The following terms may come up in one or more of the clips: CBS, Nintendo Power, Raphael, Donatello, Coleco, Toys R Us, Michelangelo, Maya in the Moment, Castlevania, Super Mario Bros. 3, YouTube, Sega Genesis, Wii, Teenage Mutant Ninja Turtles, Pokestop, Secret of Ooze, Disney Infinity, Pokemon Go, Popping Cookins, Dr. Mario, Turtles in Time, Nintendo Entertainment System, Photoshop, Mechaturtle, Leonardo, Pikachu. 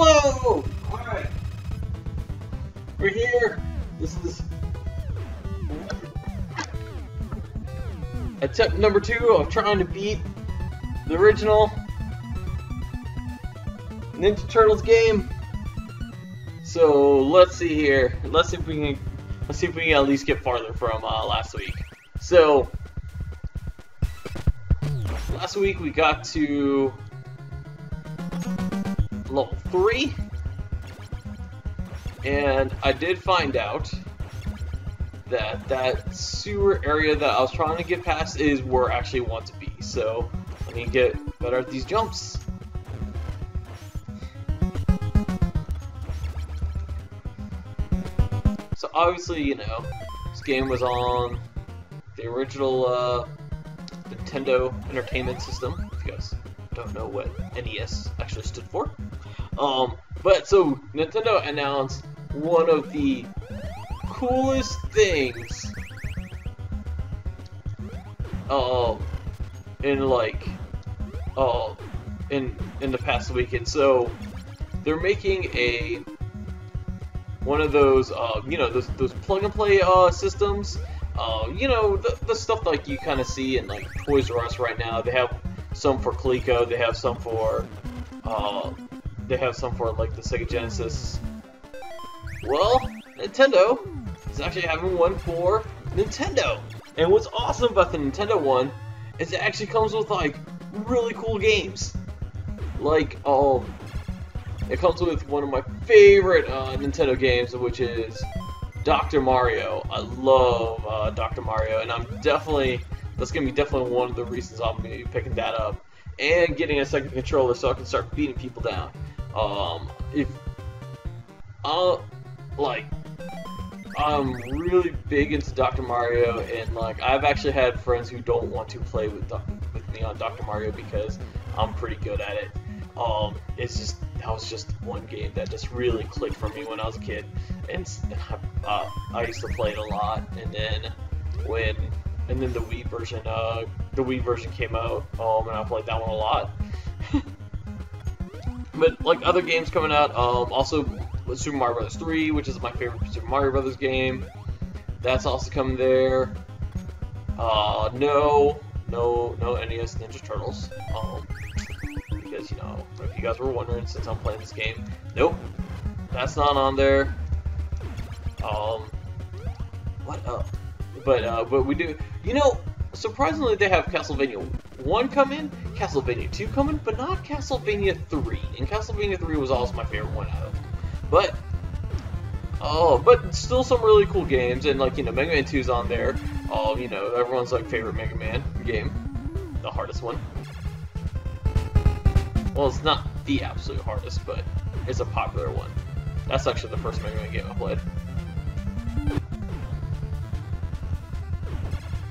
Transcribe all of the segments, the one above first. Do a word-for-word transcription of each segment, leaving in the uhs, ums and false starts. Hello! Alright. We're here. This is attempt number two of trying to beat the original Ninja Turtles game. So let's see here. Let's see if we can let's see if we can at least get farther from uh, last week. So last week we got to level three, and I did find out that that sewer area that I was trying to get past is where I actually want to be, so I need to get better at these jumps. So obviously, you know, this game was on the original uh, Nintendo Entertainment System, if you guys don't know what N E S actually stood for. Um, but so Nintendo announced one of the coolest things uh, in like uh, in in the past weekend. So they're making a one of those uh, you know those those plug and play uh, systems. Uh, you know the the stuff like you kind of see in like Toys R Us right now. They have some for Coleco. They have some for uh, they have some for like the Sega Genesis. Well, Nintendo is actually having one for Nintendo, and what's awesome about the Nintendo one is it actually comes with like really cool games. Like um, it comes with one of my favorite uh, Nintendo games, which is Doctor Mario. I love uh, Doctor Mario, and I'm definitely that's gonna be definitely one of the reasons I'm gonna be picking that up and getting a second controller so I can start beating people down. Um, if I'll like. I'm really big into Doctor Mario, and like I've actually had friends who don't want to play with with me on Doctor Mario because I'm pretty good at it. Um, it's just that was just one game that just really clicked for me when I was a kid, and uh, I used to play it a lot. And then when and then the Wii version, uh, the Wii version came out, um, and I played that one a lot. But like other games coming out, um, also. Super Mario Bros. three, which is my favorite Super Mario Bros. Game. That's also coming there. Uh, no, no, no N E S Ninja Turtles. Um, because, you know, if you guys were wondering since I'm playing this game, nope, that's not on there. Um, what up? But, uh, but we do, you know, surprisingly they have Castlevania one coming, Castlevania two coming, but not Castlevania three. And Castlevania three was also my favorite one out of them. But, oh, but still some really cool games, and like, you know, Mega Man two's on there. Oh, you know, everyone's like favorite Mega Man game. The hardest one. Well, it's not the absolute hardest, but it's a popular one. That's actually the first Mega Man game I played.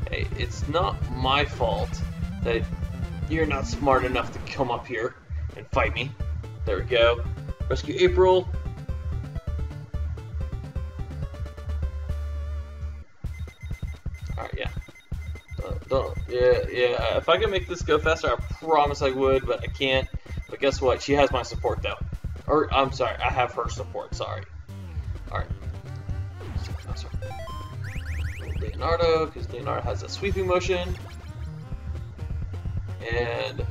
Hey, it's not my fault that you're not smart enough to come up here and fight me. There we go. Rescue April. Alright, yeah. Don't, don't, yeah, yeah. If I could make this go faster, I promise I would, but I can't. But guess what? She has my support, though. Or, I'm sorry, I have her support, sorry. Alright. I'm sorry. Leonardo, because Leonardo has a sweeping motion. And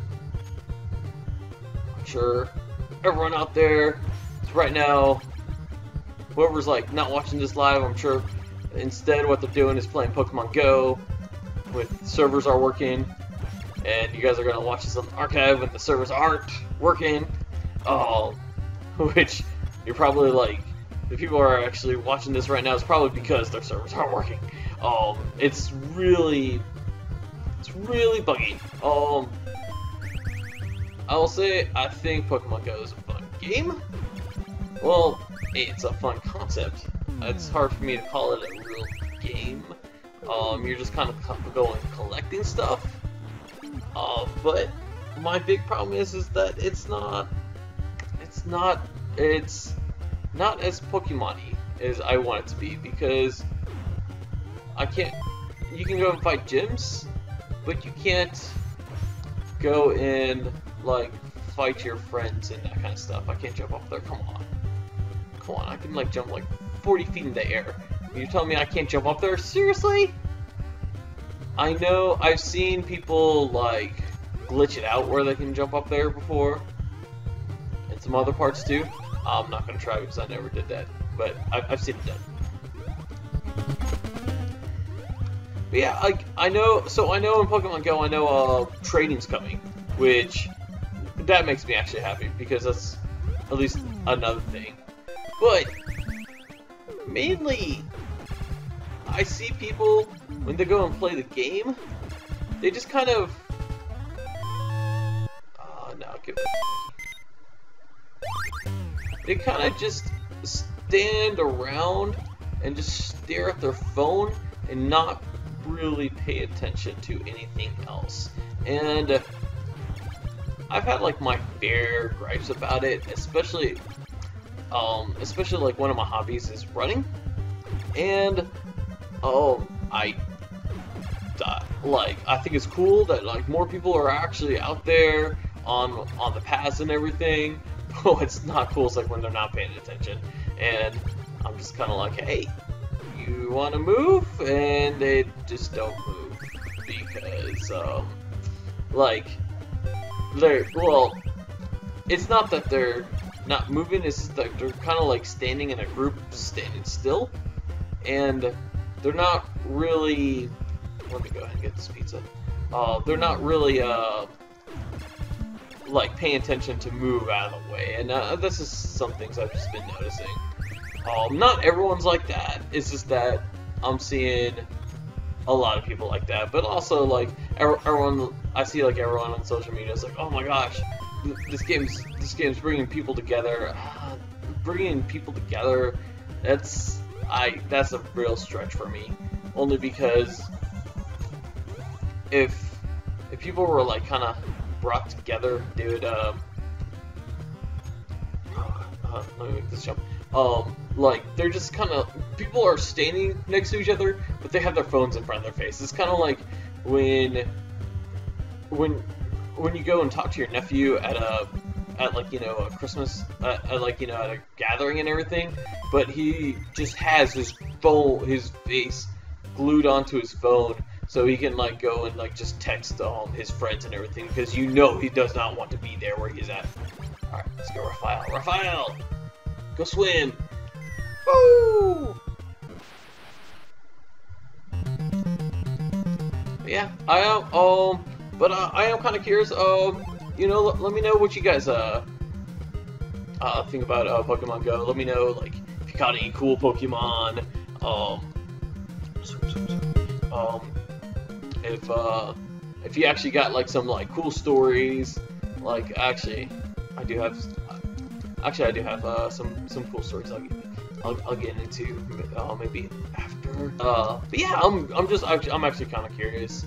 I'm sure everyone out there, right now, whoever's like not watching this live, I'm sure. Instead, what they're doing is playing Pokemon Go, with servers are working, and you guys are gonna watch this on the archive when the servers aren't working. Oh, which you're probably like, the people who are actually watching this right now is probably because their servers aren't working. Um, it's really, it's really buggy. Um, I will say I think Pokemon Go is a fun game. Well, it's a fun concept. It's hard for me to call it a real game. Um, you're just kind of going collecting stuff. Uh, but my big problem is is that it's not, it's not, it's not as Pokemon-y as I want it to be, because I can't. You can go and fight gyms, but you can't go and like fight your friends and that kind of stuff. I can't jump up there. Come on. Come on. I can like jump like forty feet in the air. You're telling me I can't jump up there? Seriously? I know I've seen people like glitch it out where they can jump up there before, and some other parts too. I'm not gonna try because I never did that, but I've, I've seen it done. But yeah, like I know. So I know in Pokemon Go, I know uh, training's coming, which that makes me actually happy because that's at least another thing. But mainly, I see people when they go and play the game, they just kind of. Oh, no, give it. They kind of just stand around and just stare at their phone and not really pay attention to anything else. And uh, I've had like my fair gripes about it, especially, um, especially like one of my hobbies is running, and. Oh, I uh, like. I think it's cool that like more people are actually out there on on the paths and everything. But what's not cool is like when they're not paying attention, and I'm just kind of like, hey, you want to move, and they just don't move because um, like they're well, it's not that they're not moving. It's just that they're kind of like standing in a group, standing still, and. They're not really. Let me go ahead and get this pizza. Uh, they're not really uh, like paying attention to move out of the way, and uh, this is some things I've just been noticing. Um, not everyone's like that. It's just that I'm seeing a lot of people like that, but also like everyone I see like everyone on social media is like, oh my gosh, this game's this game's bringing people together, uh, bringing people together. That's. I that's a real stretch for me, only because if if people were like kind of brought together, they would. Uh, uh, let me make this jump. Um, like they're just kind of people are standing next to each other, but they have their phones in front of their face. It's kind of like when when when you go and talk to your nephew at a at like you know a Christmas uh, at like you know at a gathering and everything, but he just has his phone, his face glued onto his phone, so he can like go and like just text um his friends and everything because you know he does not want to be there where he's at. All right, let's go, Raphael. Raphael, go swim. Woo! Yeah, I am. Um, but uh, I am kind of curious. Um. You know, let me know what you guys uh, uh think about uh, Pokemon Go. Let me know like if you caught any cool Pokemon. Um, um, if uh, if you actually got like some like cool stories. Like actually, I do have. Actually, I do have uh some some cool stories. I'll get I'll, I'll get into uh, maybe after. Uh, but yeah, I'm I'm just I'm actually kind of curious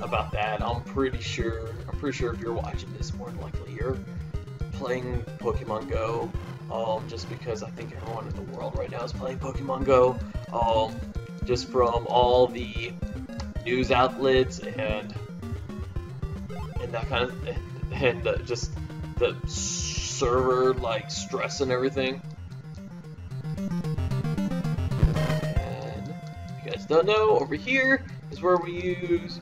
about that. I'm pretty sure. Pretty sure if you're watching this, more than likely you're playing Pokemon Go, um, just because I think everyone in the world right now is playing Pokemon Go, um, just from all the news outlets and and that kind of and uh, just the server like stress and everything. And if you guys don't know, over here is where we use.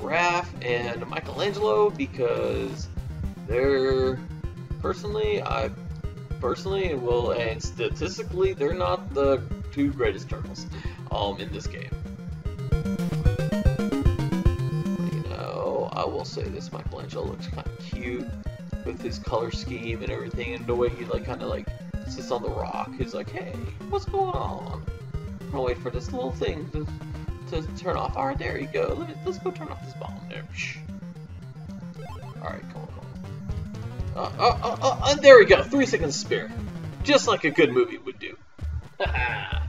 Raph and Michelangelo because they're personally, I personally will, and statistically, they're not the two greatest turtles um, in this game. You know, I will say this: Michelangelo looks kind of cute with his color scheme and everything, and the way he like kind of like sits on the rock. He's like, "Hey, what's going on?" I'm gonna wait for this little thing to. To turn off. Alright, there you go. Let me, let's go turn off this bomb there. Alright, come on, come on. Uh, uh, uh, uh, uh, there we go. Three seconds spare. Just like a good movie would do. Haha.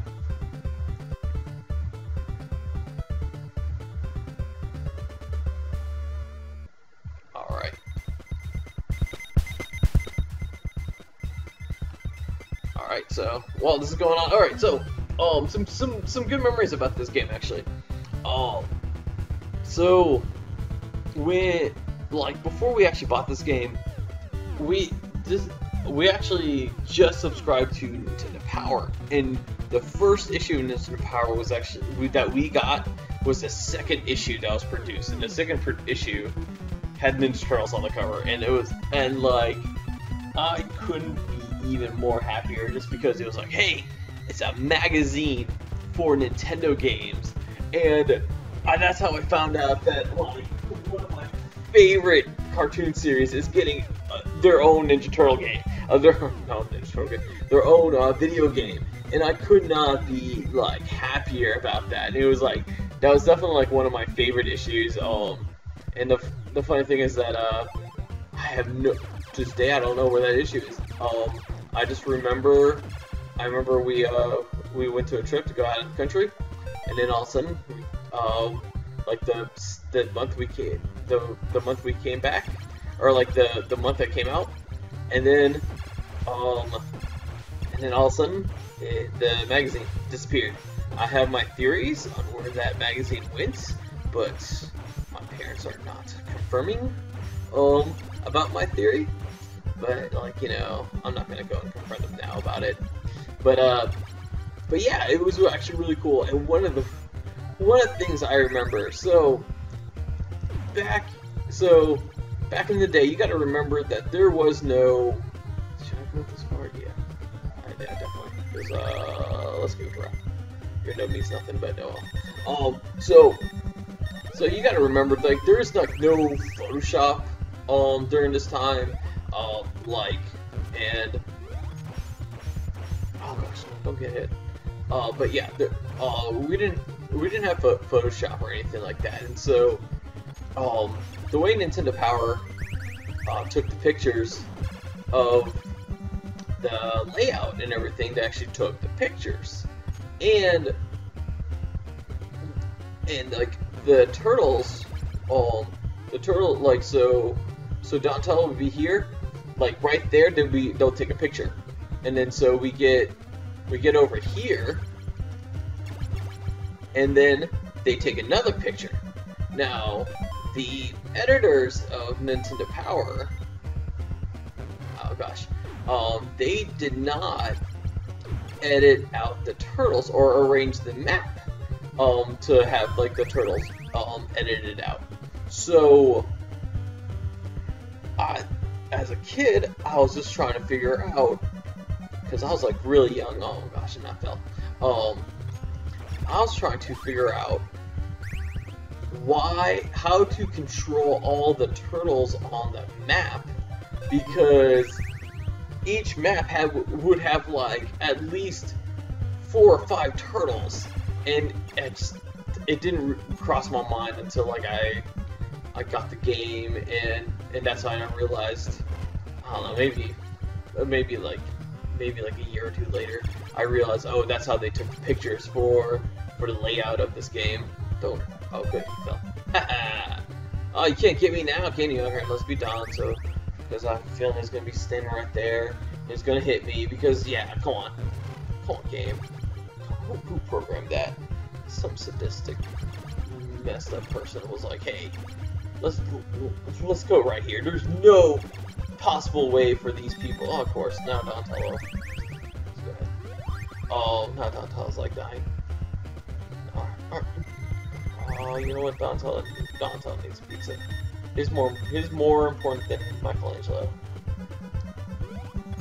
Alright. Alright, so, while this is going on, alright, so. Um, some, some, some good memories about this game, actually. Um, so, when, like, before we actually bought this game, we this we actually just subscribed to Nintendo Power, and the first issue of Nintendo Power was actually we, that we got was the second issue that was produced, and the second issue had Ninja Turtles on the cover, and it was and like I couldn't be even more happier just because it was like, hey, it's a magazine for Nintendo games, and I, that's how I found out that like, one of my favorite cartoon series is getting uh, their own Ninja Turtle game, uh, their no Ninja Turtle game, their own uh, video game, and I could not be like happier about that. And it was like that was definitely like one of my favorite issues. Um, and the the funny thing is that uh, I have no to this day I don't know where that issue is. Um, I just remember I remember we uh we went to a trip to go out of the country, and then all of a sudden, um, like the the month we came the the month we came back, or like the the month that came out, and then um and then all of a sudden it, the magazine disappeared. I have my theories on where that magazine went, but my parents are not confirming um about my theory. But like you know, I'm not gonna go and confront them now about it. But uh, but yeah, it was actually really cool. And one of the one of the things I remember, so back so back in the day, you got to remember that there was no. Should I go with this part? Yeah, I think I definitely. There's uh, let's move around. Your no means nothing, but no. Um, so so you got to remember, like there is like no Photoshop um during this time, um like and. Oh gosh, don't get hit. Uh, but yeah, there, uh, we didn't we didn't have Photoshop or anything like that, and so um, the way Nintendo Power uh, took the pictures of the layout and everything, they actually took the pictures, and and like the turtles, um, the turtle like so so Donatello would be here, like right there, they'll be they'll take a picture. And then so we get we get over here, and then they take another picture. Now, the editors of Nintendo Power, oh gosh, um, they did not edit out the turtles or arrange the map um, to have like the turtles um, edited out. So, I, as a kid, I was just trying to figure out. Because I was like really young, oh gosh, and I fell. Um, I was trying to figure out why, how to control all the turtles on the map, because each map had would have like at least four or five turtles, and it just, it didn't cross my mind until like I I got the game, and and that's how I realized. I don't know, maybe maybe like. maybe like a year or two later, I realized, oh, that's how they took the pictures for for the layout of this game. Don't, oh good, he fell. Oh, you can't get me now, can you? Alright, let's be Don, so, because I have a feeling he's going to be standing right there, he's going to hit me, because, yeah, come on, come on, game. Who, who programmed that? Some sadistic, messed up person was like, hey, let's, let's go right here, there's no possible way for these people. Oh, of course, now Donatello. Let's go ahead. Oh, now Donatello's like dying. All right, all right. Oh, you know what, Donatello? Donatello needs pizza. He's more, he's more important than Michelangelo.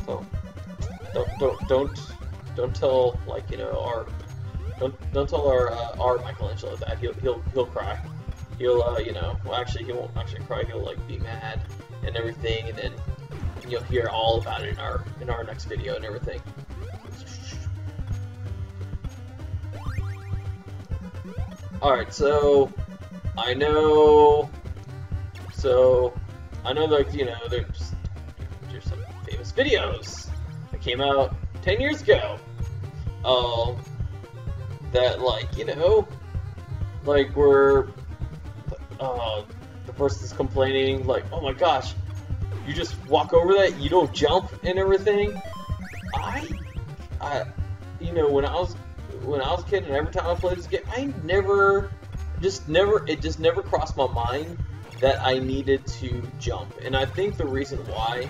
So, don't, don't, don't, don't tell like you know our, don't, don't tell our uh, our Michelangelo that he'll he'll he'll cry. He'll uh, you know, well actually he won't actually cry. He'll like be mad and everything, and then you'll hear all about it in our in our next video and everything. Alright, so I know so I know like you know there's there's some famous videos that came out ten years ago. Um that like, you know, like we're uh the person's complaining, like, oh my gosh, you just walk over that, you don't jump and everything. I, I, you know, when I was, when I was a kid, and every time I played this game, I never, just never, it just never crossed my mind that I needed to jump. And I think the reason why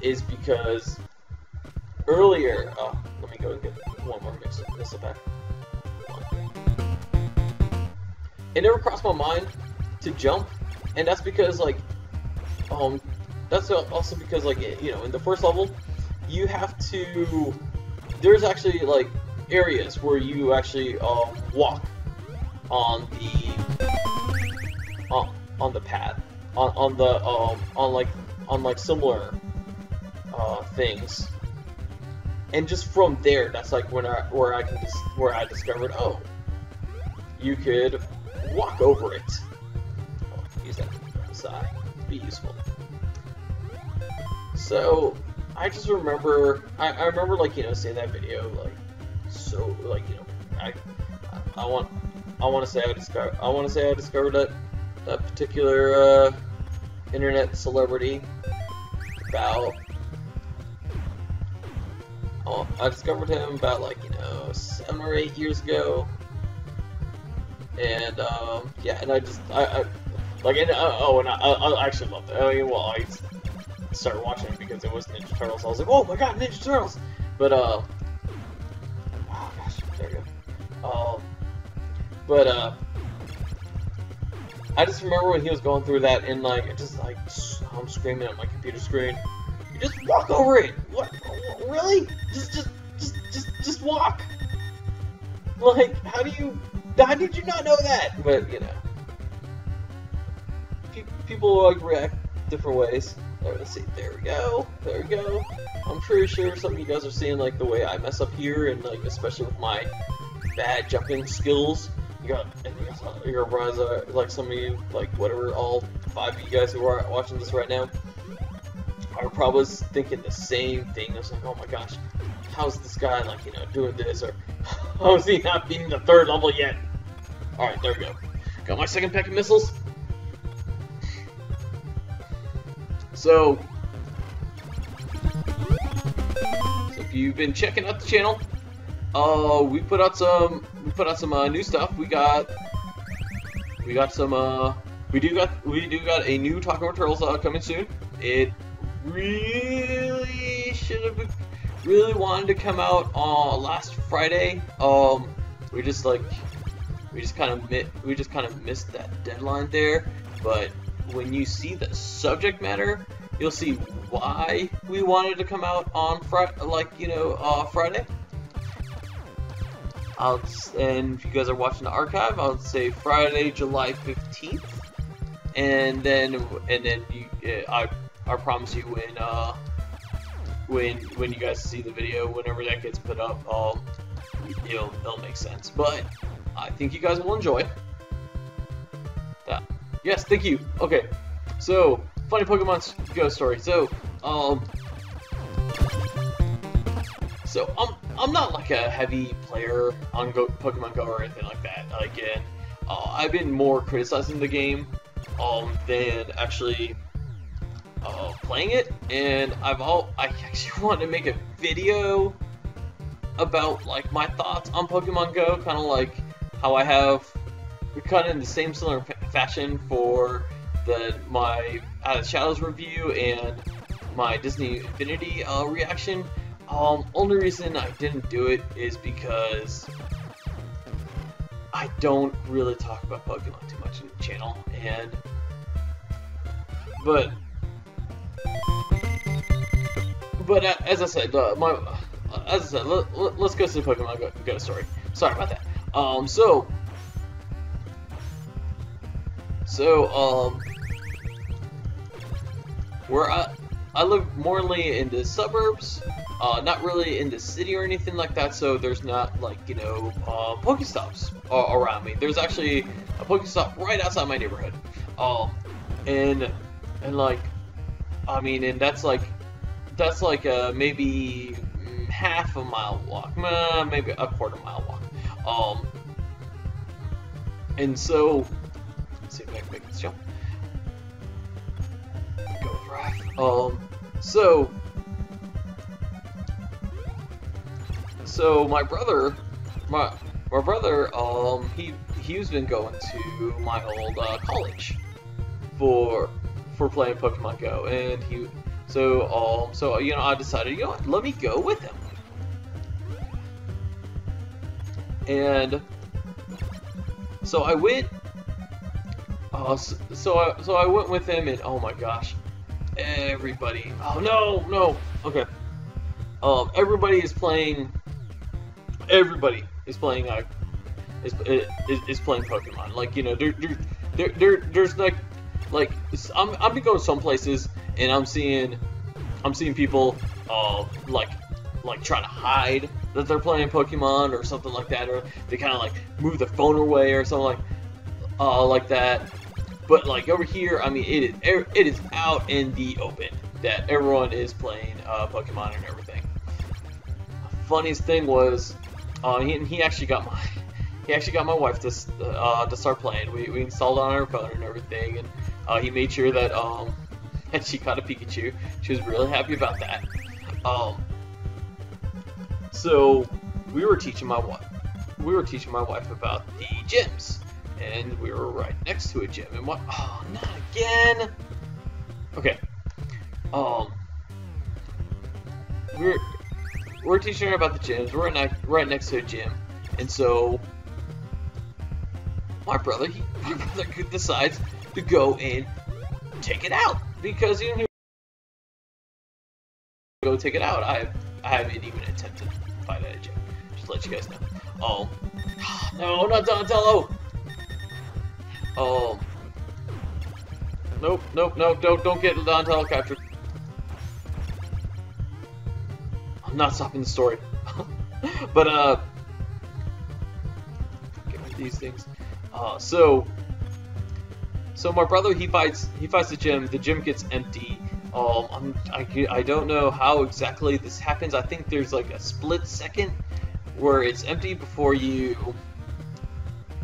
is because earlier, oh, let me go and get one more mix up this effect. It never crossed my mind to jump, and that's because, like, um, that's also because, like, it, you know, in the first level, you have to, there's actually, like, areas where you actually, um, walk on the, on, on the path, on, on the, um, on, like, on, like, similar, uh, things, and just from there, that's, like, when I, where I can, dis where I discovered, oh, you could walk over it. Oh, I can use that side. Be useful. So I just remember, I, I remember like you know seeing that video like so like you know I I want I want to say I discovered I want to say I discovered that that particular uh, internet celebrity about oh I discovered him about like you know seven or eight years ago. And um, yeah, and I just I, I like and uh, oh, and I, I actually loved it. I mean, well, I started watching it because it was Ninja Turtles. I was like, oh my god, Ninja Turtles! But uh, oh gosh, there you go. Um, but uh, I just remember when he was going through that, and like, I just like I'm screaming at my computer screen. You just walk over it. What? Really? Just, just, just, just, just walk. Like, how do you? How did you not know that? But, you know. Pe people, like, react different ways. Right, let's see. There we go. There we go. I'm pretty sure some of you guys are seeing, like, the way I mess up here, and, like, especially with my bad jumping skills. You got, and you got, you got rise, uh, like, some of you, like, whatever, all five of you guys who are watching this right now, are probably thinking the same thing. I was like, oh my gosh, how's this guy, like, you know, doing this, or how is he not beating the third level yet? Alright, there we go. Got my second pack of missiles. So, so if you've been checking out the channel, uh, we put out some, we put out some uh, new stuff. We got, we got some, uh, we do got, we do got a new Talking Over Turtles uh, coming soon. It really should have been, really wanted to come out on uh, last Friday. Um, we just like. We just kind of we just kind of missed that deadline there, but when you see the subject matter, you'll see why we wanted to come out on Friday, like you know, uh, Friday. I'll and if you guys are watching the archive, I'll say Friday, July fifteenth, and then and then you, I I promise you when uh when when you guys see the video, whenever that gets put up, um, it'll it'll make sense, but. I think you guys will enjoy that. Yes, thank you. Okay, so funny Pokemon Go story. So, um, so I'm I'm not like a heavy player on Go, Pokemon Go or anything like that. Again, uh, I've been more criticizing the game um than actually uh, playing it, and I've all I actually wanted to make a video about like my thoughts on Pokemon Go, kind of like. How I have kind of in the same similar fashion for the my Out of Shadows review and my Disney Infinity uh, reaction. Um, only reason I didn't do it is because I don't really talk about Pokemon too much in the channel, and but but as I said, uh, my as I said, let, let, let's go to the Pokemon Go, Go story. Sorry about that. Um, so, so, um, where I, I live morely in the suburbs, uh, not really in the city or anything like that, so there's not, like, you know, uh, Pokestops uh, around me. There's actually a Pokestop right outside my neighborhood, um, and, and, like, I mean, and that's, like, that's, like, uh, maybe half a mile walk, uh, maybe a quarter mile walk. Um, and so, let's see if I can make this jump. Go right. Um, so, so my brother, my, my brother, um, he, he's been going to my old, uh, college for, for playing Pokemon Go, and he, So, um, so you know, I decided, you know what, let me go with him. And so I went. Uh, so, so I so I went with him, and oh my gosh, everybody! Oh no, no. Okay. Um, everybody is playing. Everybody is playing. Uh, is is, is playing Pokemon. Like, you know, there there there, there there's like like I'm I'm been going some places, and I'm seeing I'm seeing people uh like like trying to hide that they're playing Pokemon or something like that, or they kind of like move their phone away or something like uh like that. But like over here, I mean, it is it is out in the open that everyone is playing uh, Pokemon and everything. Funniest thing was, uh, he he actually got my he actually got my wife to uh, to start playing. We we installed it on her phone and everything, and uh, he made sure that um that she got a Pikachu. She was really happy about that. Um, so we were teaching my wife we were teaching my wife about the gyms. And we were right next to a gym, and what? Oh, not again! Okay. Um. We're we're teaching her about the gyms. We're right, right next to a gym, and so my brother, he, my brother decides to go and take it out because even if I go take it out, I I haven't even attempted to fight at a gym. Just to let you guys know. Oh, no, not Donatello. Um, nope, nope, nope, don't, don't get Donatello captured. I'm not stopping the story. But, uh, get rid of these things. Uh, so, so my brother, he fights, he fights the gym, the gym gets empty. Um, I'm, I, I don't know how exactly this happens. I think there's like a split second where it's empty before you,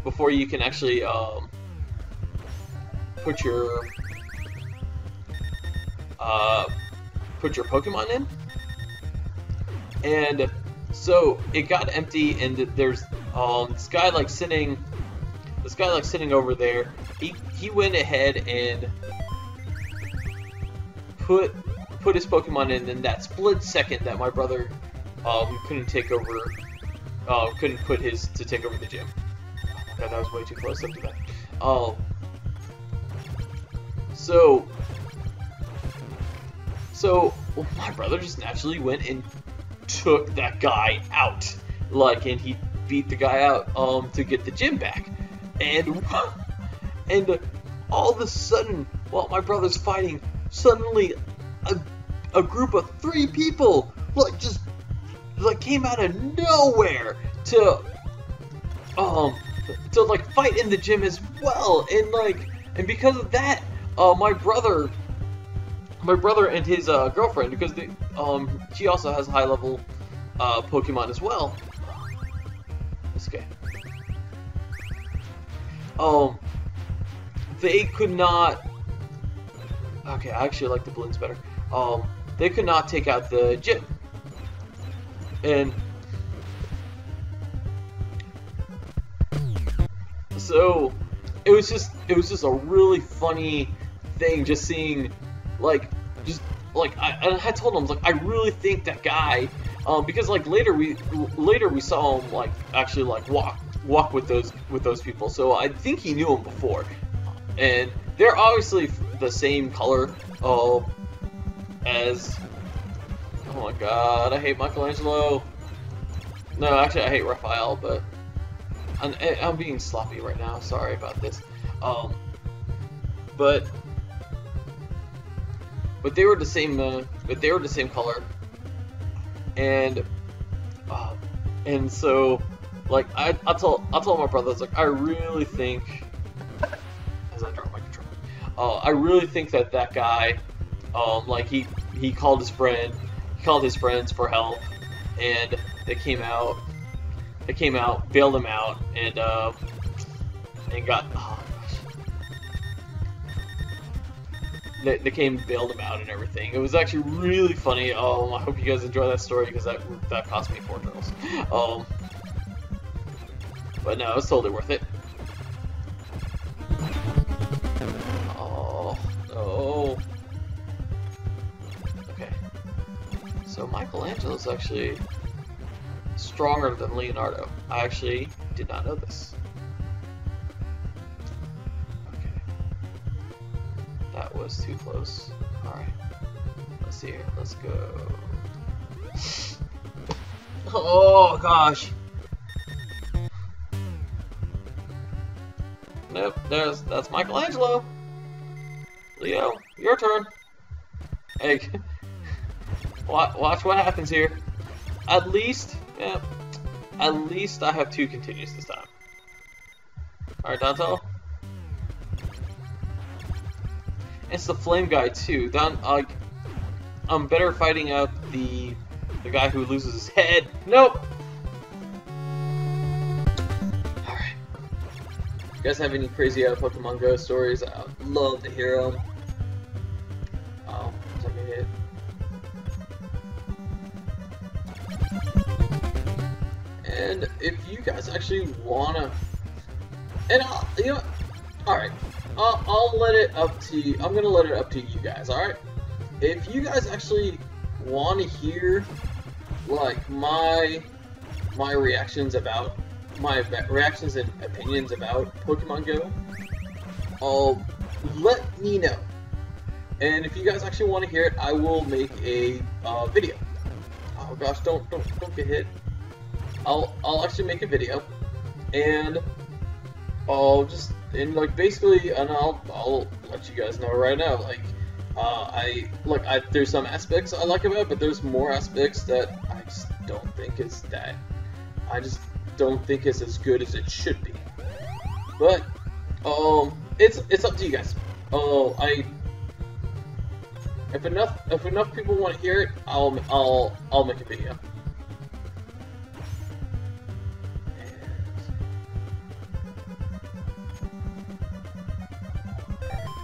before you can actually, um, put your uh, put your Pokemon in, and so it got empty, and there's um this guy like sitting this guy like sitting over there. He he went ahead and put put his Pokemon in in that split second that my brother um couldn't take over uh, couldn't put his to take over the gym. God, that was way too close up to that. um So, so well, my brother just naturally went and took that guy out, like, and he beat the guy out um, to get the gym back, and and all of a sudden, while my brother's fighting, suddenly a a group of three people like just like came out of nowhere to um to like fight in the gym as well, and like and because of that. Uh, my brother, my brother and his uh, girlfriend, because they, um, she also has high level uh, Pokemon as well. This guy. Um, they could not. Okay, I actually like the balloons better. Um, they could not take out the gym, and so it was just, it was just a really funny thing, just seeing, like, just like I, I told him, like, I really think that guy, um, because like later we later we saw him like actually like walk walk with those with those people, so I think he knew him before, and they're obviously the same color, uh, as oh my god, I hate Michelangelo. No, actually I hate Raphael, but I'm, I'm being sloppy right now. Sorry about this. Um, but but they were the same. Uh, but they were the same color, and uh, and so like I I told I told my brother, I was like, I really think, as I drop my controller, uh, I really think that that guy, um, like he he called his friend, he called his friends for help, and they came out, they came out, bailed him out, and uh, and got. Oh, They, they came and bailed him out and everything. It was actually really funny. Um, I hope you guys enjoy that story because that that cost me four turtles. Um, but no, it was totally worth it. Oh, no. Michelangelo's actually stronger than Leonardo. I actually did not know this. Okay. That was too close. Alright. Let's see here. Let's go. Oh gosh. Nope, there's that's Michelangelo. Leo, your turn. Hey, watch, watch what happens here. At least, yeah, at least I have two continues this time. All right, Donatello. It's the flame guy too. Don, uh, I'm better fighting out the the guy who loses his head. Nope. You guys have any crazy out of Pokemon Go stories? I would love to hear them. Um, let me hit. And if you guys actually wanna, and I'll, you know, all right, I'll, I'll let it up to you. I'm gonna let it up to you guys. All right, if you guys actually want to hear, like my my reactions about. my reactions and opinions about Pokemon Go, I'll let me know. And if you guys actually want to hear it, I will make a uh, video. Oh gosh, don't don't don't get hit. I'll I'll actually make a video, and I'll just and like basically, and I'll I'll let you guys know right now. Like uh, I look, I there's some aspects I like about it, but there's more aspects that I just don't think is that. I just don't think it's as good as it should be, but um, it's it's up to you guys. Oh, uh, I if enough if enough people want to hear it, I'll I'll I'll make a video. And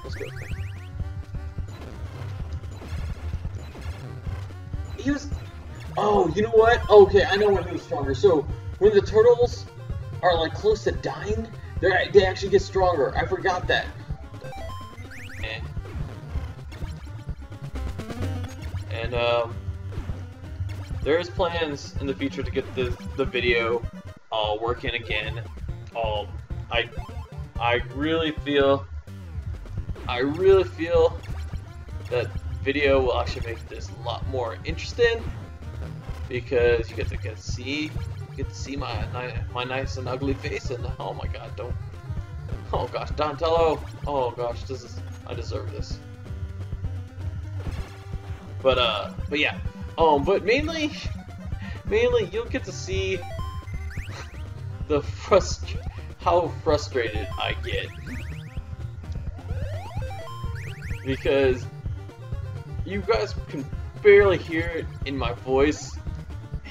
let's go. He was. Oh, you know what? Okay, I know when he was stronger. So. When the turtles are like close to dying, they they actually get stronger. I forgot that. And, and um, there is plans in the future to get the the video uh, working again. Um, I I really feel I really feel that video will actually make this a lot more interesting because you get to get to see. Get to see my my nice and ugly face, and oh my god, don't! Oh gosh, Donatello! Oh gosh, this is I deserve this. But uh, but yeah, um, but mainly, mainly you'll get to see the frust how frustrated I get because you guys can barely hear it in my voice.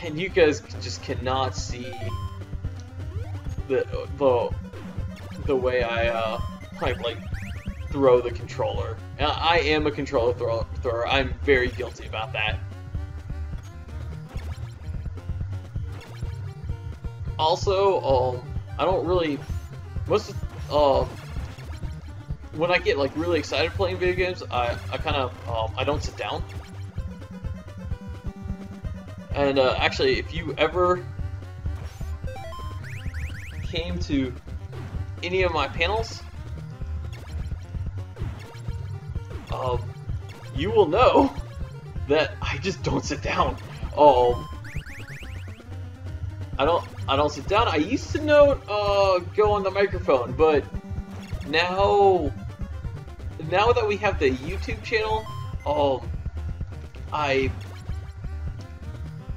And you guys just cannot see the the the way I uh I, like throw the controller. And I am a controller throw, thrower. I'm very guilty about that. Also, um, I don't really most of, uh when I get like really excited playing video games, I I kind of um, I don't sit down. And uh, actually, if you ever came to any of my panels, um, you will know that I just don't sit down. Um, I don't. I don't sit down. I used to know uh, go on the microphone, but now, now that we have the YouTube channel, um, I.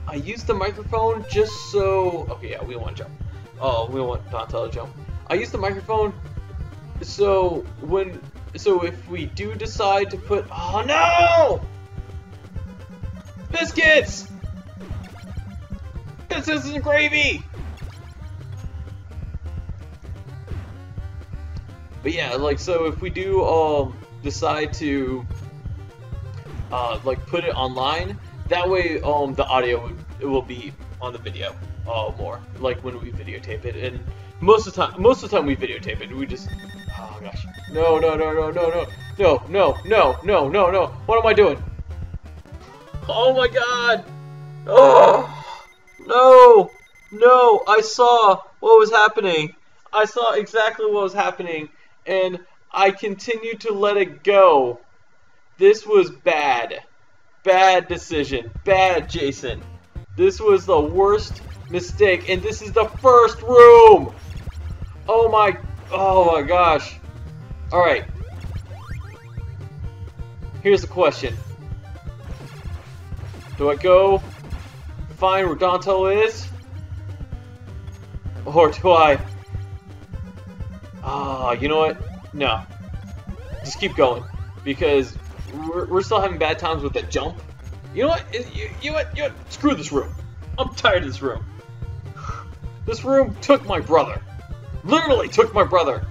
I use the microphone just so... Okay, yeah, we want to jump. Oh, we want Donatello to jump. I use the microphone so when... So if we do decide to put... Oh, no! Biscuits! This isn't gravy! But yeah, like, so if we do um, decide to, uh, like, put it online... That way, um, the audio would, it will be on the video, uh, more like when we videotape it. And most of the time, most of the time we videotape it. We just, oh gosh, no, no, no, no, no, no, no, no, no, no, no, no. What am I doing? Oh my god! Oh! No! No! I saw what was happening. I saw exactly what was happening, and I continued to let it go. This was bad. Bad decision. Bad, Jason. This was the worst mistake, and this is the first room! Oh my... Oh my gosh. Alright. Here's the question. Do I go find where Donto is? Or do I... Ah, oh, you know what? No. Just keep going. Because we're, we're still having bad times with that jump. You know what? You, you know what? You know what? Screw this room. I'm tired of this room. This room took my brother. Literally took my brother.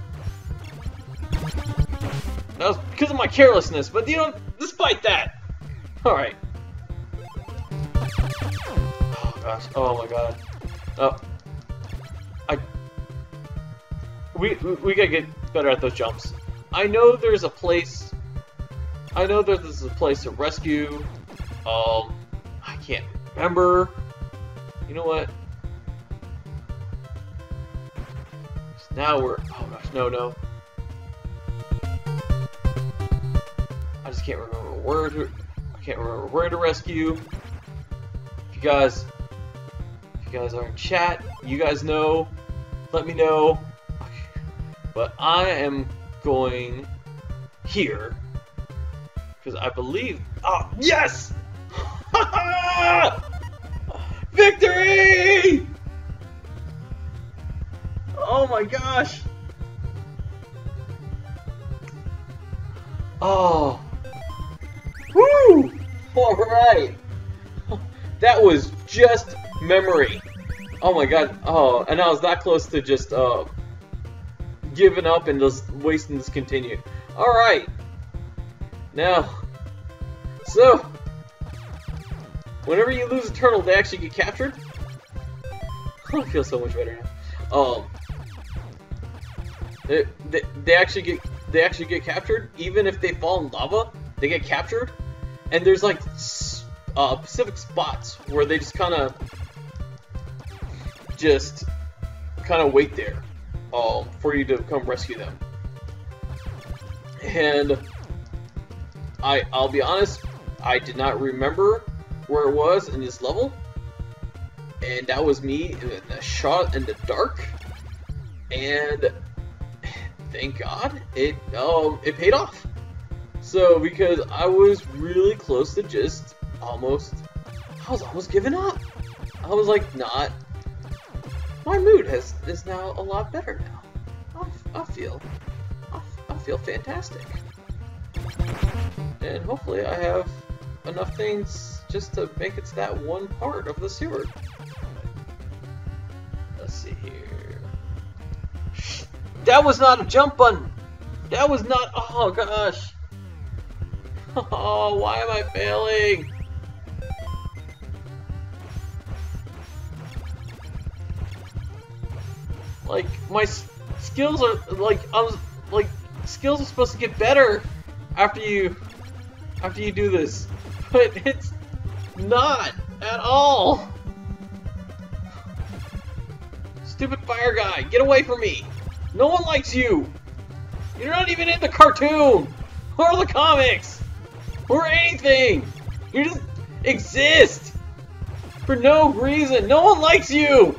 That was because of my carelessness, but you know, despite that. Alright. Oh gosh, oh my god. Oh. I... We, we, we gotta get better at those jumps. I know there's a place... I know there's a place to rescue. Um, I can't remember. You know what? So now we're... Oh gosh, no, no. I just can't remember where to... I can't remember where to rescue. If you guys... If you guys are in chat, you guys know. Let me know. But I am going here. Because I believe... Oh, yes! Victory! Oh my gosh! Oh! Woo! Alright! That was just memory. Oh my god. Oh, and I was that close to just, uh... giving up and just wasting this continue. Alright! Now, so, whenever you lose a turtle, they actually get captured. I feel so much better now. Um, they, they they actually get they actually get captured, even if they fall in lava, they get captured. And there's like uh, specific spots where they just kind of just kind of wait there, um, for you to come rescue them. And I, I'll be honest, I did not remember where it was in this level, and that was me in a shot in the dark, and thank God it um it paid off. So because I was really close to just almost, I was almost giving up. I was like, not. My mood has is now a lot better now. I, I feel, I, I feel fantastic. And hopefully I have enough things just to make it to that one part of the sewer. Let's see here. That was not a jump button! That was not... Oh gosh! Oh, why am I failing? Like, my s skills are... Like, I was... Like, skills are supposed to get better after you... After you do this, but it's not at all. Stupid fire guy, get away from me. No one likes you. You're not even in the cartoon or the comics or anything. You just exist for no reason. No one likes you.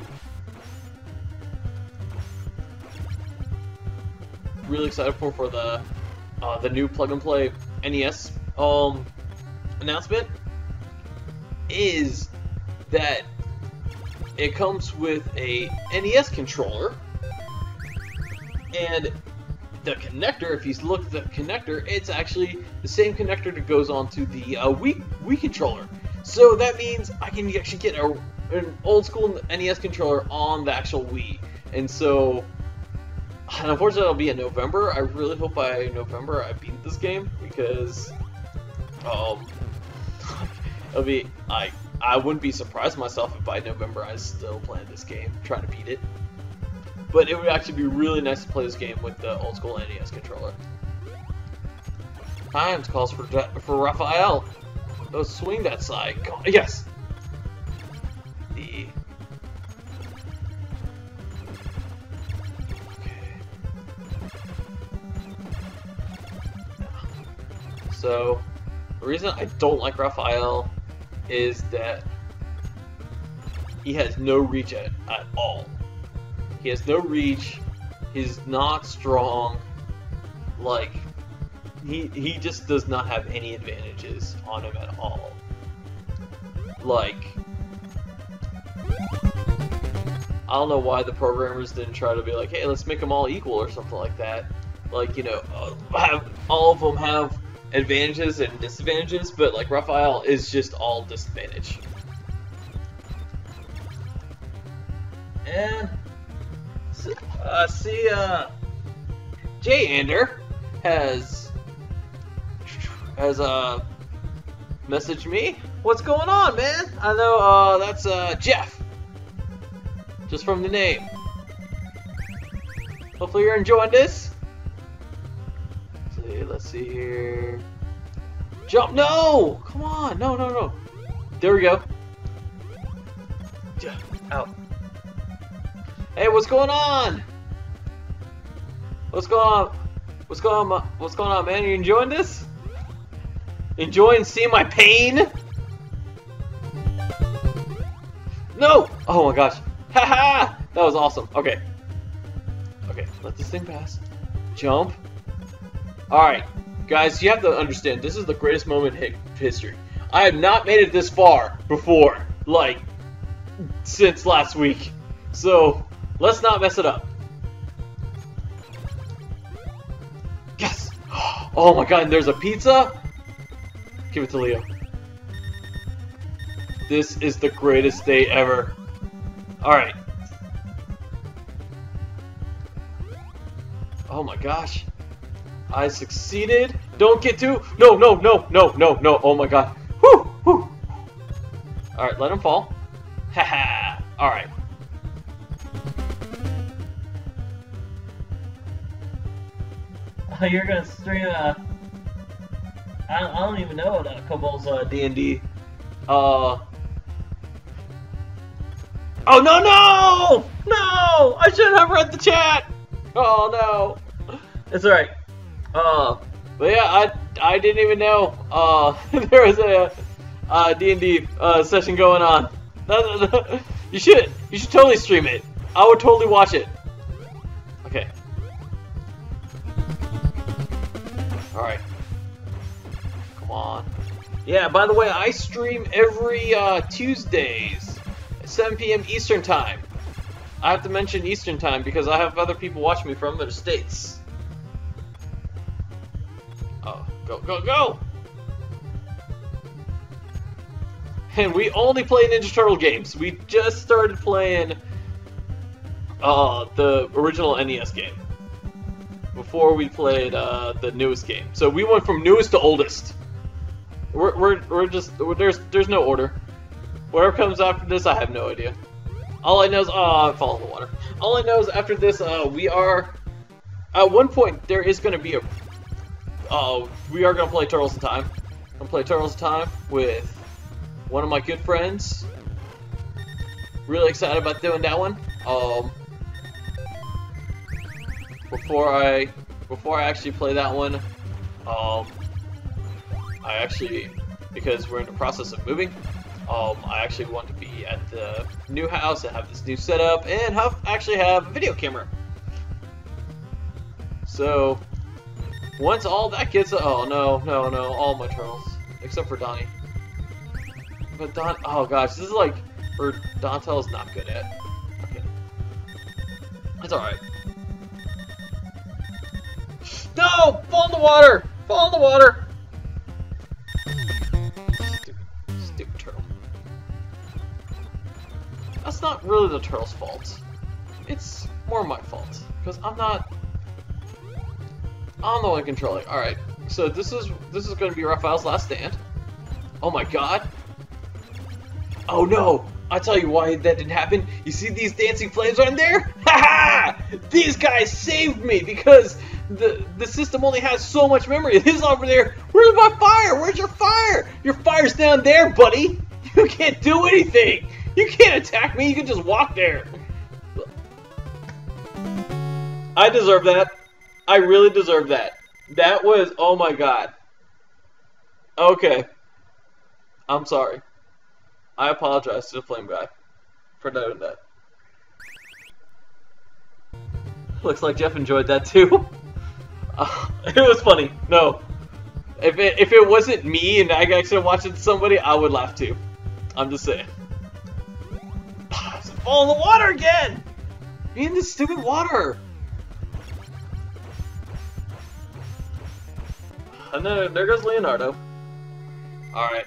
Really excited for for the uh, the new plug and play N E S Um, announcement is that it comes with a N E S controller, and the connector, if you look at the connector, it's actually the same connector that goes onto the uh, Wii, Wii controller. So that means I can actually get a, an old school N E S controller on the actual Wii. And so, and unfortunately it'll be in November. I really hope by November I beat this game, because... Um, it'll be, I, I wouldn't be surprised myself if by November I still playing this game, trying to beat it. But it would actually be really nice to play this game with the old school N E S controller. Times calls for for Raphael. Oh, swing that side. Yes. see. Okay. So, the reason I don't like Raphael is that he has no reach at, at all. He has no reach. He's not strong. Like, he he just does not have any advantages on him at all. Like, I don't know why the programmers didn't try to be like, hey, let's make them all equal or something like that. Like, you know, have, all of them have advantages and disadvantages, but like Raphael is just all disadvantage. And uh, see, uh, Jayander has has uh messaged me. What's going on, man? I know uh, that's uh, Jeff, just from the name. Hopefully you're enjoying this. Let's see, let's see here. Jump! No! Come on! No! No! No! There we go. Jeff, out. Hey, what's going on? What's going on? What's going on? What's going on, man? Are you enjoying this? Enjoying seeing my pain? No! Oh my gosh! Haha! That was awesome. Okay. Okay. Let this thing pass. Jump. All right, guys. You have to understand. This is the greatest moment in history. I have not made it this far before, like, since last week. So. Let's not mess it up. Yes! Oh my god, and there's a pizza? Give it to Leo. This is the greatest day ever. Alright. Oh my gosh. I succeeded. Don't get too... No, no, no, no, no, no. Oh my god. Whew, whew. Alright, let him fall. Haha. Alright. You're gonna stream, uh, I, don't, I don't even know what uh, Cobol's uh, D and D, uh, oh no no! No! I should have read the chat! Oh no! It's alright. Uh, but yeah, I, I didn't even know, uh, there was a, uh, D and D, uh, session going on. You should, you should totally stream it. I would totally watch it. Okay. Alright. Come on. Yeah, by the way, I stream every uh, Tuesdays at seven P M Eastern Time. I have to mention Eastern Time because I have other people watch me from other states. Oh, go, go, go! And we only play Ninja Turtle games. We just started playing uh, the original N E S game. Before we played uh, the newest game, so we went from newest to oldest. We're we're, we're just we're, there's there's no order. Whatever comes after this, I have no idea. All I know is oh, I fall in the water. All I know is after this, uh, we are at one point there is going to be a. Oh, uh, we are going to play Turtles in Time. I'm gonna play Turtles in Time with one of my good friends. Really excited about doing that one. Um. Before I, before I actually play that one, um, I actually, because we're in the process of moving, um, I actually want to be at the new house and have this new setup and have actually have a video camera. So, once all that gets, oh no, no, no, all my turtles, except for Donnie. But Don, oh gosh, this is like where Donatel's not good at. Okay. It's alright. No! Fall in the water! Fall in the water! Stupid, stupid turtle. That's not really the turtle's fault. It's more my fault. Because I'm not... I'm the one controlling. Alright. So this is this is going to be Raphael's last stand. Oh my god. Oh no! I tell you why that didn't happen. You see these dancing flames right in there? Ha ha! These guys saved me because... The, the system only has so much memory. It is over there. Where's my fire? Where's your fire? Your fire's down there, buddy. You can't do anything. You can't attack me, you can just walk there! I deserve that. I really deserve that. That was... oh my god. Okay. I'm sorry. I apologize to the flame guy for doing that. Looks like Jeff enjoyed that too. Uh, it was funny. No. If it, if it wasn't me and I actually watched it somebody, I would laugh too. I'm just saying. I was falling in the water again! Me in this stupid water! And then there goes Leonardo. Alright.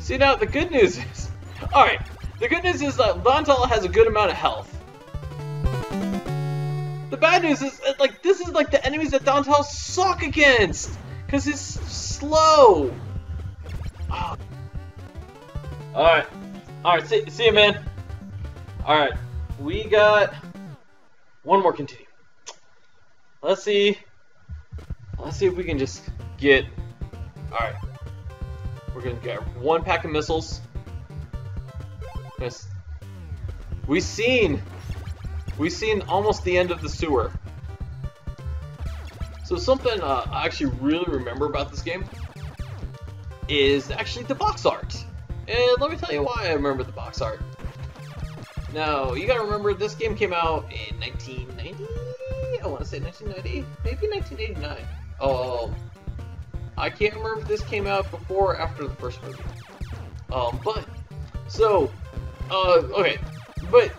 See now, the good news is... Alright, the good news is that Dontel has a good amount of health. The bad news is, like, this is like the enemies that Dontel suck against! Because he's slow! Oh. Alright. Alright, see, see you, man. Alright, we got... one more continue. Let's see... Let's see if we can just get... Alright. We're gonna get one pack of missiles. Yes. We've seen... We've seen almost the end of the sewer. So something uh, I actually really remember about this game is actually the box art. And let me tell you why I remember the box art. Now, you gotta remember this game came out in nineteen ninety? I wanna say nineteen ninety? Maybe nineteen eighty-nine. Oh, um, I can't remember if this came out before or after the first movie. Um, but, so, uh, okay, but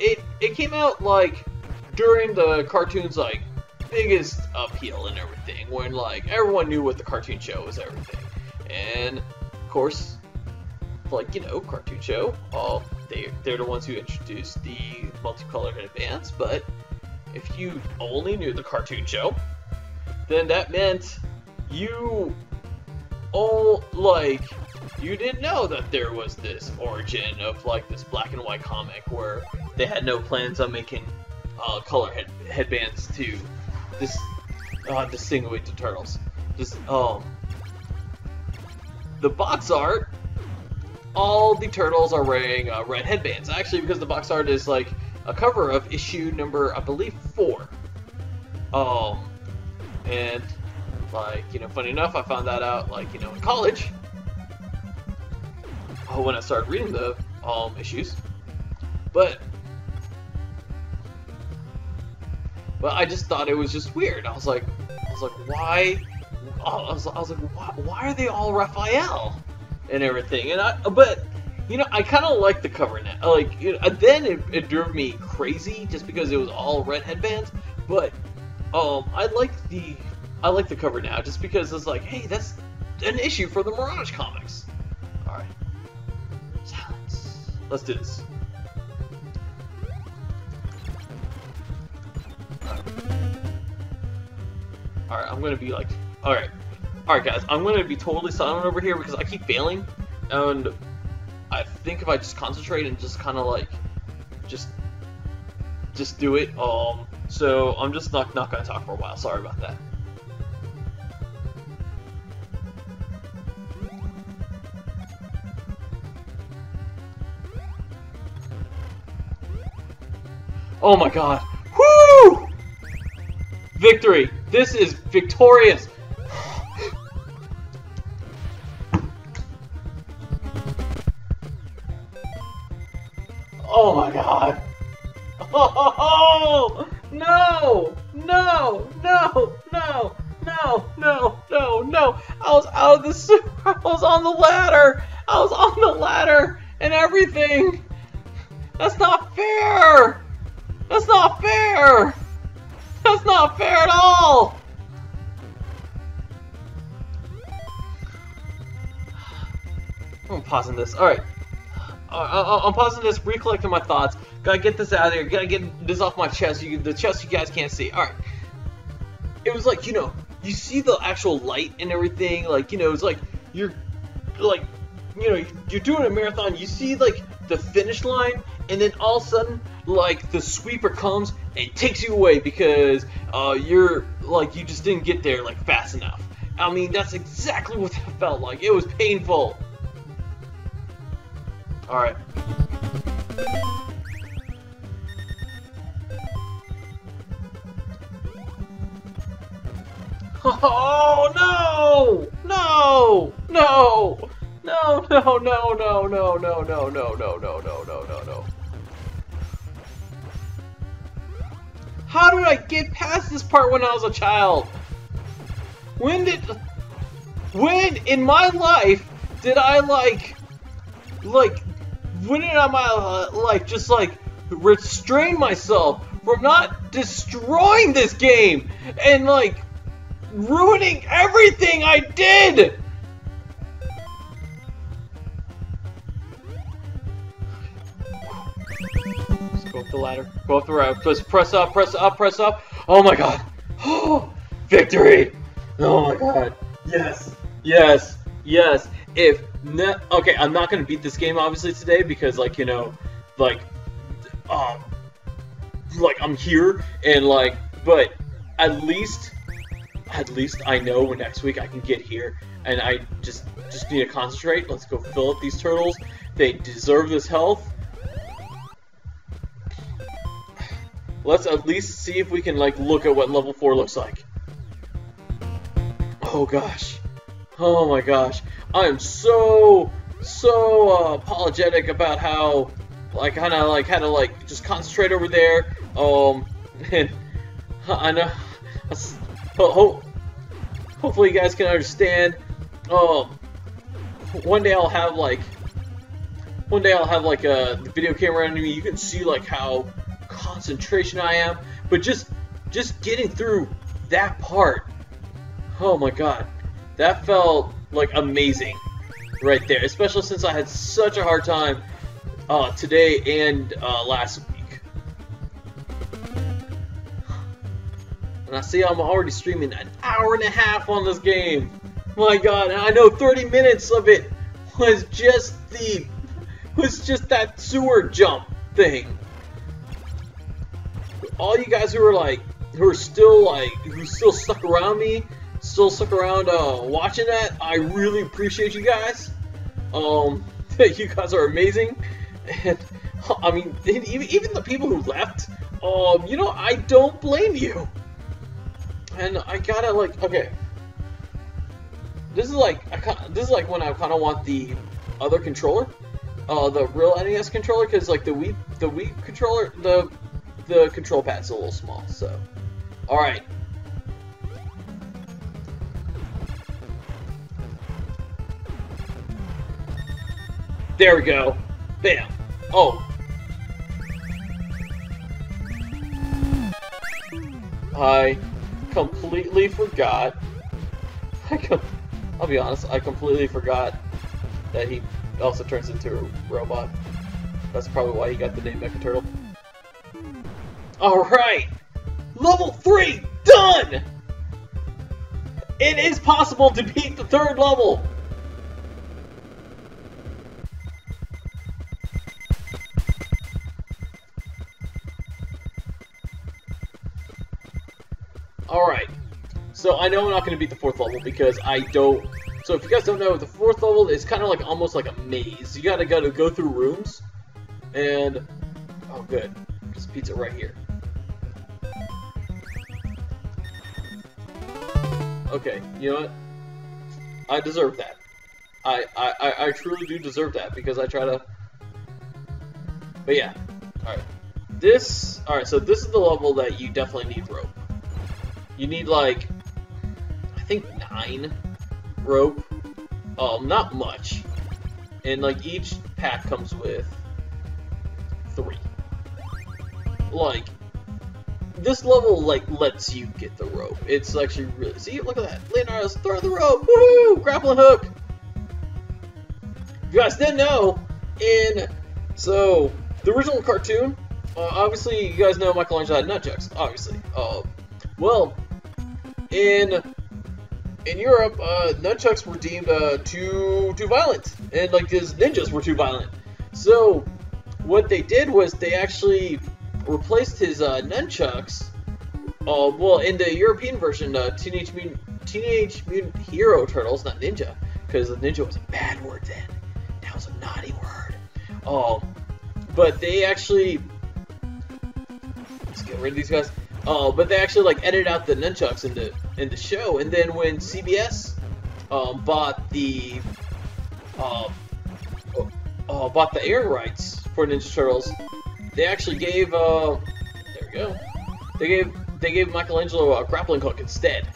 it, it came out, like, during the cartoon's, like, biggest appeal and everything, when, like, everyone knew what the cartoon show was everything. And, of course, like, you know, cartoon show, uh, they, they're the ones who introduced the multicolored advance, but if you only knew the cartoon show, then that meant you all, like, you didn't know that there was this origin of, like, this black and white comic where they had no plans on making uh, color head headbands to this, uh, distinguish the Turtles. Just, um, the box art, all the Turtles are wearing uh, red headbands. Actually, because the box art is, like, a cover of issue number, I believe, four. Um, and, like, you know, funny enough, I found that out, like, you know, in college. Oh, when I started reading the, um, issues. But, but I just thought it was just weird. I was like, I was like, why, I was, I was like, why, why are they all Raphael and everything? And I, but... You know, I kind of like the cover now. Like, you know, then it, it drove me crazy just because it was all red headbands. But um, I like the I like the cover now just because it's like, hey, that's an issue for the Mirage comics. All right, silence. Let's do this. All right, all right I'm gonna be like, all right, all right, guys, I'm gonna be totally silent over here because I keep failing and. I think if I just concentrate and just kind of like, just, just do it. Um, so I'm just not not gonna talk for a while. Sorry about that. Oh my God! Woo! Victory! This is victorious. Oh my God! Oh no! No! No! No! No! No! No! No! I was out of the sewer. I was on the ladder. I was on the ladder and everything. That's not fair. That's not fair. That's not fair at all. I'm pausing this. All right. I'm pausing this, recollecting my thoughts. Gotta get this out of there. Gotta get this off my chest. You, the chest you guys can't see. All right. It was like, you know, you see the actual light and everything. Like, you know, it's like you're, like, you know, you're doing a marathon. You see like the finish line, and then all of a sudden, like the sweeper comes and takes you away because uh, you're like you just didn't get there like fast enough. I mean, that's exactly what that felt like. It was painful. Alright. Oh no! No! No! No, no, no, no, no, no, no, no, no, no, no, no, no, no. How did I get past this part when I was a child? When did... When in my life did I, like... Like, when did I my uh, life just, like, restrain myself from not destroying this game and, like, ruining everything I did? Go up the ladder. Go up the ladder. Just press up, press up, press up. Oh my god. Oh, victory. Oh my god. Yes. Yes. Yes. If ne okay, I'm not going to beat this game obviously today because like, you know, like um like I'm here and like, but at least at least I know when next week I can get here and I just just need to concentrate. Let's go fill up these turtles. They deserve this health. Let's at least see if we can, like, look at what level four looks like. Oh, gosh. Oh, my gosh. I am so, so uh, apologetic about how I kind of, like, had to, like, just concentrate over there. Um, and I know. Ho hopefully you guys can understand. Um, one day I'll have, like, one day I'll have, like, a the video camera on me. You can see, like, how... concentration I am, but just just getting through that part, oh my god, that felt like amazing right there, especially since I had such a hard time uh, today and uh, last week. And I see I'm already streaming an hour and a half on this game, my god, and I know thirty minutes of it was just the was just that sewer jump thing. All you guys who are like, who are still like, who still stuck around me, still stuck around uh, watching that, I really appreciate you guys. Um, you guys are amazing, and I mean, even even the people who left, um, you know, I don't blame you. And I gotta like, okay, this is like, I kinda, this is like when I kind of want the other controller, uh, the real N E S controller, because like the Wii, the Wii controller, the The control pad's a little small, so. Alright. There we go. Bam. Oh. I completely forgot. I com I'll be honest, I completely forgot that he also turns into a robot. That's probably why he got the name Mechaturtle. Alright! Level three! Done! It is possible to beat the third level! Alright. So I know I'm not going to beat the fourth level because I don't... So if you guys don't know, the fourth level is kind of like almost like a maze. You gotta, gotta go through rooms. And... Oh, good. Just beats it right here. Okay, you know what? I deserve that. I, I, I, I truly do deserve that because I try to... But yeah. Alright. This... Alright, so this is the level that you definitely need rope. You need, like... I think nine rope. Um, not much. And, like, each pack comes with three. Like... This level, like, lets you get the rope. It's actually really... See, look at that. Leonardo's throw the rope. Woohoo! Grappling hook. If you guys didn't know, in... So, the original cartoon, uh, obviously, you guys know Michelangelo had nunchucks, obviously. Uh, well, in in Europe, uh, nunchucks were deemed uh, too, too violent. And, like, his ninjas were too violent. So, what they did was they actually... replaced his uh, nunchucks, uh, well, in the European version, uh, Teenage Mutant, Teenage Mutant Hero Turtles, not Ninja, because ninja was a bad word then. That was a naughty word. all. But they actually... Let's get rid of these guys. Uh, but they actually like edited out the nunchucks in the, in the show. And then when C B S um, bought the... Uh, uh, bought the air rights for Ninja Turtles, they actually gave... Uh, there we go. They gave... They gave Michelangelo a grappling hook instead,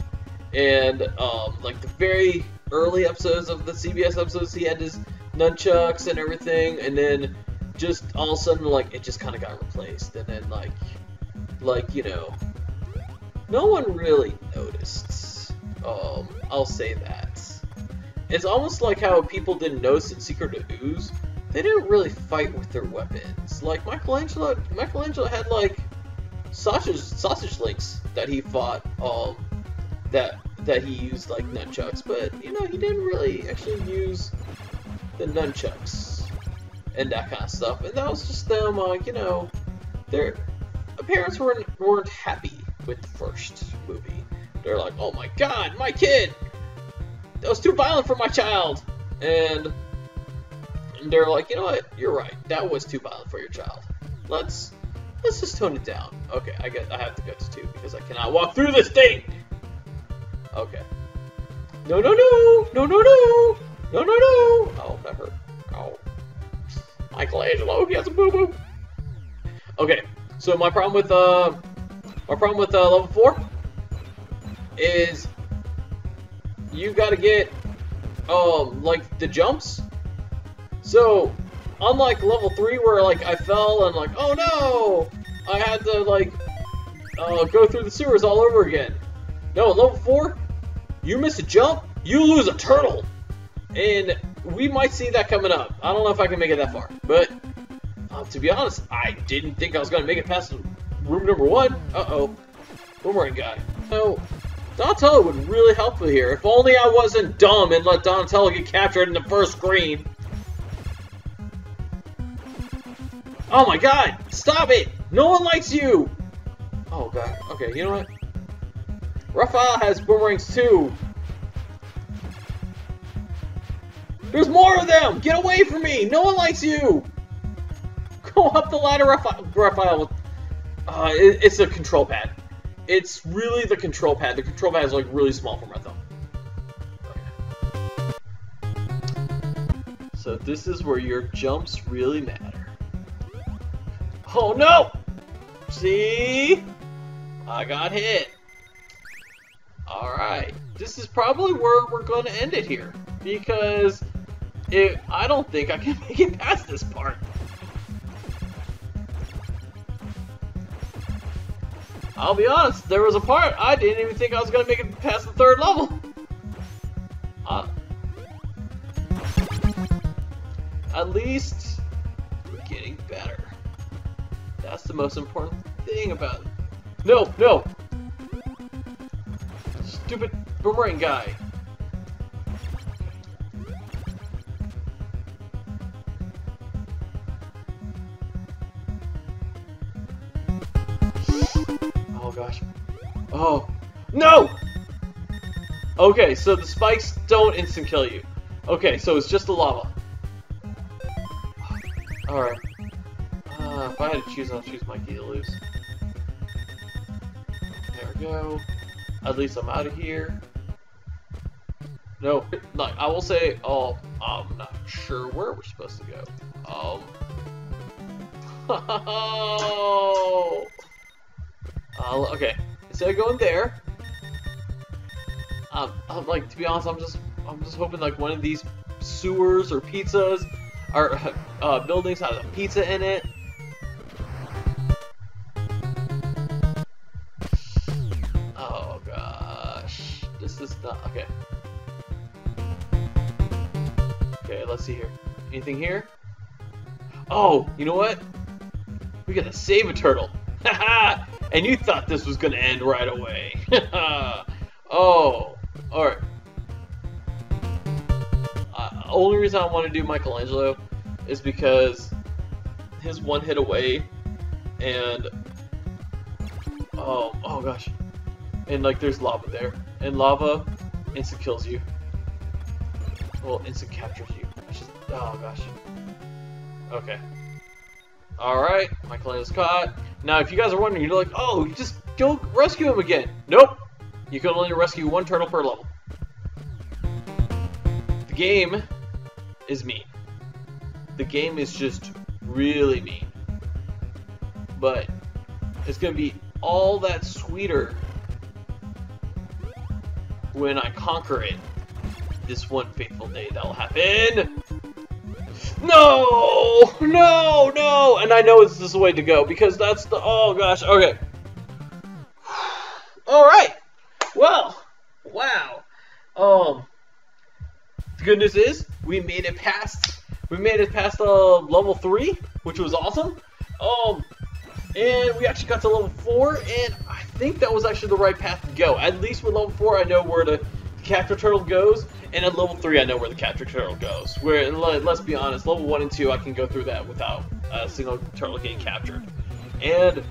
and um, like the very early episodes of the C B S episodes, he had his nunchucks and everything, and then just all of a sudden, like it just kind of got replaced, and then like, like you know, no one really noticed. Um, I'll say that it's almost like how people didn't notice in Secret of Ooze, they didn't really fight with their weapons. Like Michelangelo, Michelangelo had like. Sausage, sausage links that he fought, um, that that he used like nunchucks, but you know he didn't really actually use the nunchucks and that kind of stuff, and that was just them, uh, you know, their parents weren't weren't happy with the first movie. They're like, oh my god, my kid, that was too violent for my child, and they're like, you know what, you're right, that was too violent for your child. Let's. Let's just tone it down. Okay, I guess I have to go to two because I cannot walk through this thing. Okay. No, no, no, no, no, no, no, no, no. Oh, that hurt. Oh, Michelangelo, he has a boo boo. Okay. So my problem with uh, my problem with uh, level four is you got to get um like the jumps. So. Unlike level three where like I fell and like, oh no! I had to like uh, go through the sewers all over again. No, in level four, you miss a jump, you lose a turtle. And we might see that coming up. I don't know if I can make it that far. But uh, to be honest, I didn't think I was going to make it past room number one. Uh-oh. Boomerang guy. So Donatello would really help me here. If only I wasn't dumb and let Donatello get captured in the first screen. Oh my god! Stop it! No one likes you! Oh god. Okay, you know what? Raphael has boomerangs too! There's more of them! Get away from me! No one likes you! Go up the ladder, Raphael. Raphael. Uh, it, it's a control pad. It's really the control pad. The control pad is like really small for my thumb. Okay. So this is where your jumps really matter. Oh no! See? I got hit. Alright. This is probably where we're going to end it here. Because it, I don't think I can make it past this part. I'll be honest. There was a part I didn't even think I was going to make it past the third level. Uh, at least we're getting better. That's the most important thing about it. No, no! Stupid boomerang guy. Oh gosh. Oh. No! Okay, so the spikes don't instant kill you. Okay, so it's just the lava. Alright. Uh, if I had to choose, I'll choose Mikey to lose. There we go. At least I'm out of here. No, like I will say, oh, I'm not sure where we're supposed to go. Um. Oh. Uh, okay. Instead of going there, I'm, I'm like, to be honest, I'm just, I'm just hoping like one of these sewers or pizzas, or uh, buildings has a pizza in it. Okay. Okay, let's see here. Anything here? Oh, you know what? We gotta save a turtle. Haha! And you thought this was gonna end right away. Oh, alright. Uh, only reason I want to do Michelangelo is because his one hit away and. Oh, oh gosh. And like there's lava there. And lava instant kills you. Well, instant captures you. It's just, oh gosh. Okay. Alright, my client is caught. Now, if you guys are wondering, you're like, oh, just go rescue him again. Nope. You can only rescue one turtle per level. The game is mean. The game is just really mean. But it's going to be all that sweeter when I conquer it. This one fateful day that will happen. No! No! No! And I know it's this way to go because that's the... Oh, gosh. Okay. Alright. Well. Wow. Um. The good news is we made it past... We made it past uh, level three, which was awesome. Um. And we actually got to level four, and I think that was actually the right path to go. At least with level four, I know where the, the capture turtle goes. And at level three, I know where the capture turtle goes. Where, let's be honest, level one and two, I can go through that without a single turtle getting captured. And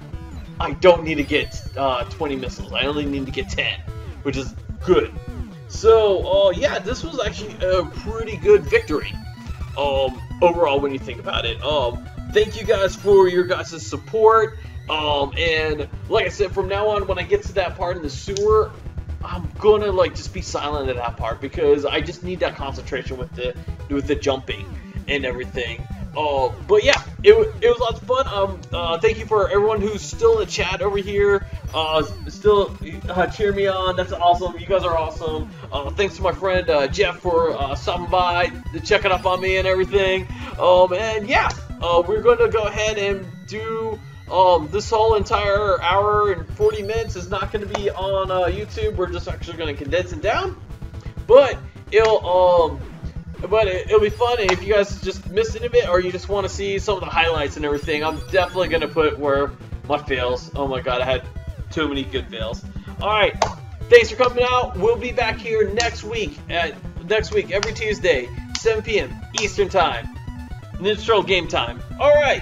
I don't need to get uh, twenty missiles. I only need to get ten, which is good. So, uh, yeah, this was actually a pretty good victory um, overall when you think about it. Um, thank you guys for your guys' support. Um, and like I said, from now on, when I get to that part in the sewer, I'm gonna like just be silent at that part because I just need that concentration with the with the jumping and everything. Oh, uh, but yeah, it it was lots of fun. Um, uh, thank you for everyone who's still in the chat over here. Uh, still uh, cheer me on. That's awesome. You guys are awesome. Uh, thanks to my friend uh, Jeff for uh, stopping by, checking up on me and everything. Um, and yeah, uh, we're gonna go ahead and do. Um, this whole entire hour and forty minutes is not going to be on uh, YouTube. We're just actually going to condense it down, but it'll um, but it, it'll be fun. And if you guys just missed any of it, or you just want to see some of the highlights and everything, I'm definitely going to put where my fails. Oh my god, I had too many good fails. All right, thanks for coming out. We'll be back here next week at next week every Tuesday, seven P M Eastern Time, Ninja Turtle game time. All right.